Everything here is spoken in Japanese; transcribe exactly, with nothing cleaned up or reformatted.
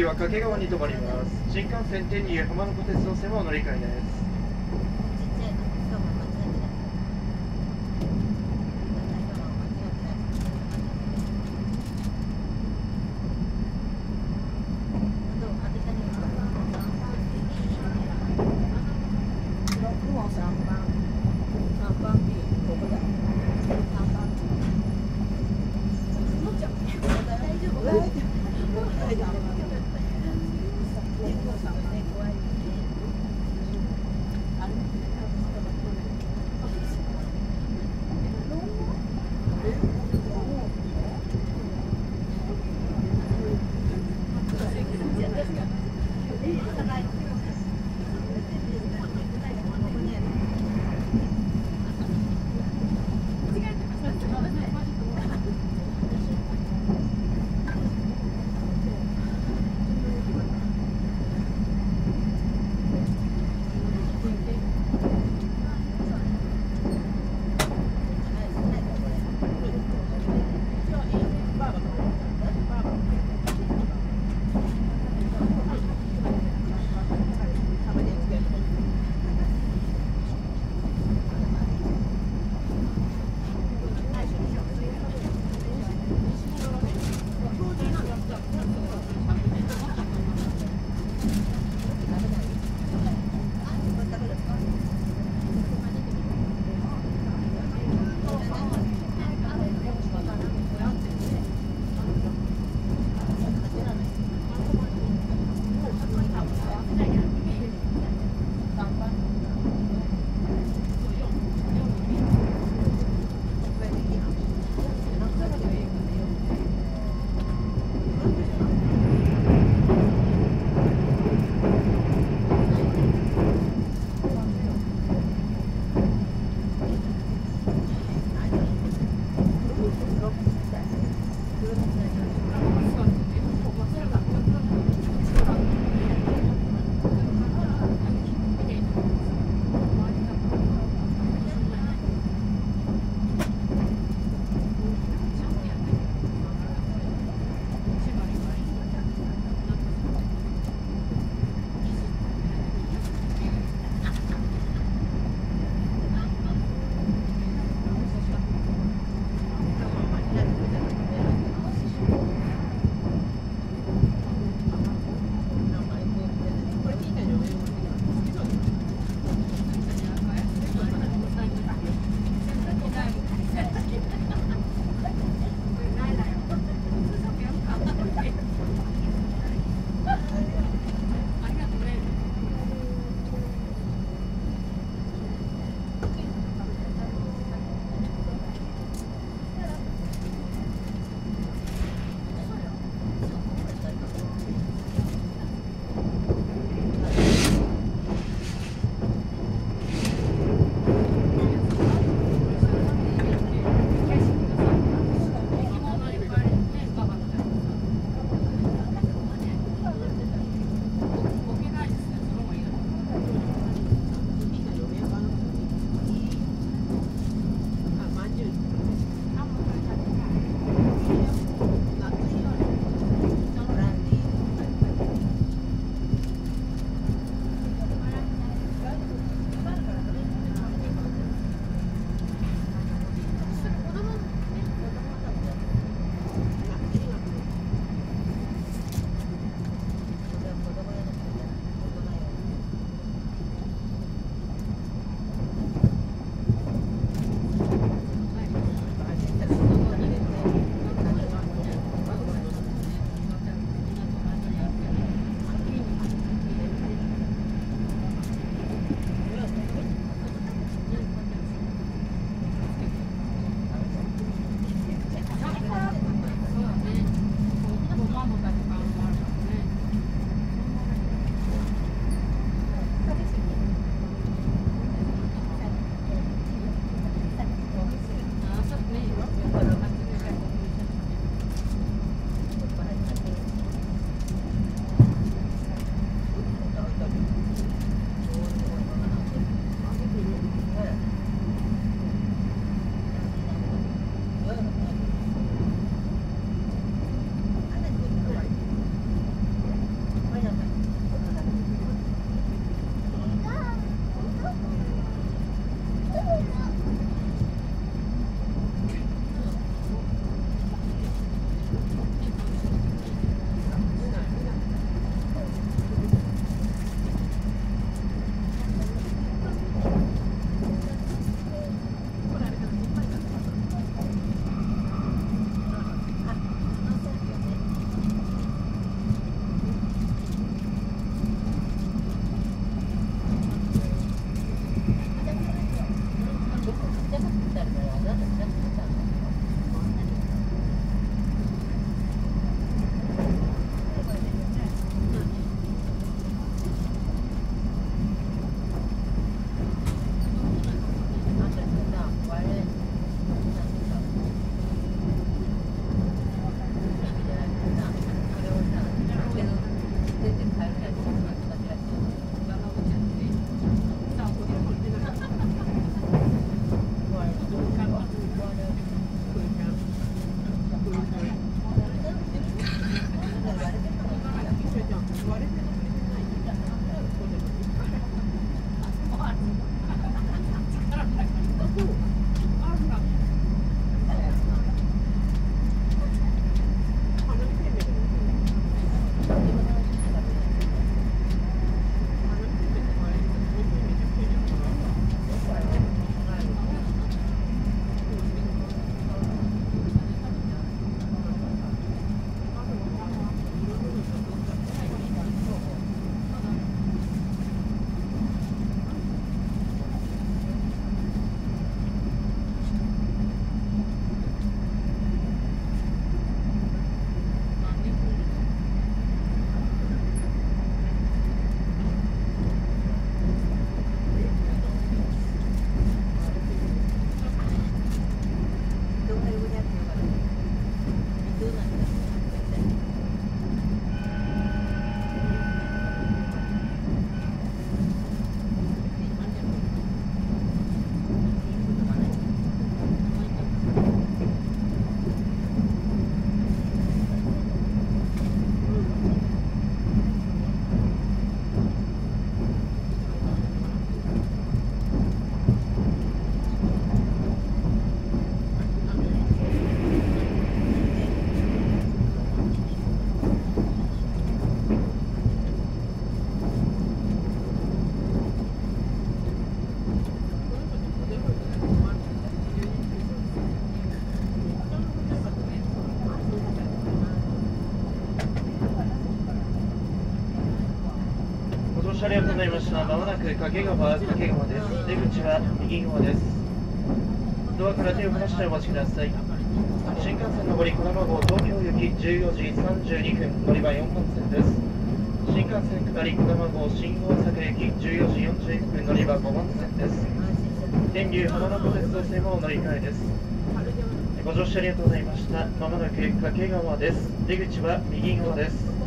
次は掛川に停まります。新幹線天竜浜名湖鉄道線はお乗り換えです。 Thank you. 車両となりました。まもなく掛川、掛川です。出口は右側です。ドアから手を離してお待ちください。新幹線上り小玉号東京行きじゅうよじさんじゅうにふん乗り場よんばんせんです。新幹線下り小玉号新大阪行きじゅうよじよんじゅういっぷん乗り場ごばんせんです。天竜浜名湖鉄道線も乗り換えです。ご乗車ありがとうございました。まもなく掛川です。出口は右側です。